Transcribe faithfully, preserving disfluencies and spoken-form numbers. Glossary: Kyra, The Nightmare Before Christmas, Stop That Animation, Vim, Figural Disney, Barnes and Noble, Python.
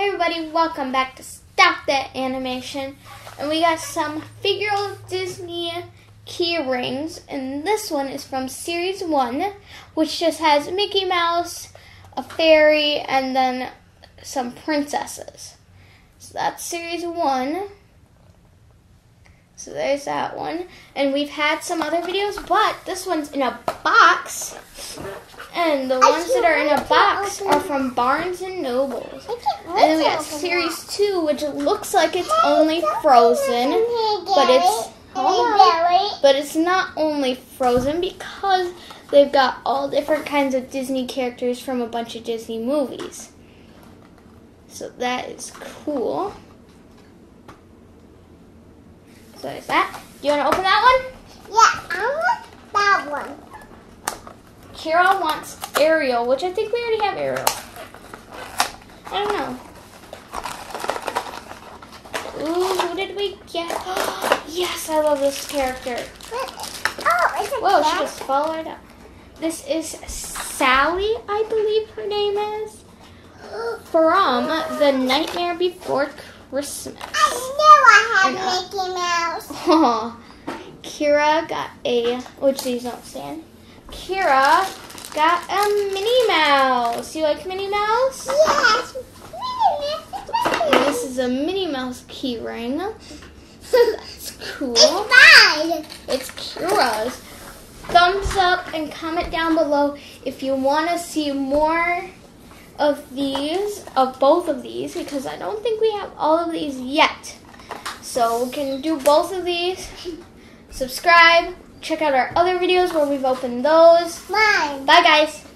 Hey everybody, welcome back to Stop That Animation. And we got some Figural Disney key rings. And this one is from series one, which just has Mickey Mouse, a fairy, and then some princesses. So that's series one. So there's that one. And we've had some other videos, but this one's in a box. And the ones that are in a box are from Barnes and Noble. And then we got series two, which looks like it's only Frozen, but it's oh, but it's not only Frozen because they've got all different kinds of Disney characters from a bunch of Disney movies. So that is cool. So there's that. Do you want to open that one? Yeah, I want that one. Kyra wants Ariel, which I think we already have Ariel. I don't know. Ooh, who did we get? Oh, yes, I love this character. Oh, it's a Whoa, cat. She just followed up. This is Sally, I believe her name is, from The Nightmare Before Christmas. I knew I had and, Mickey Mouse. Uh, oh, Kyra got a, which these don't stand. Kyra got a Minnie Mouse. You like Minnie Mouse? Yes. And this is a Minnie Mouse key ring. That's cool. It's mine. It's Kyra's. Thumbs up and comment down below if you want to see more of these, of both of these, because I don't think we have all of these yet. So we can do both of these. Subscribe. Check out our other videos where we've opened those. Bye. Bye, guys.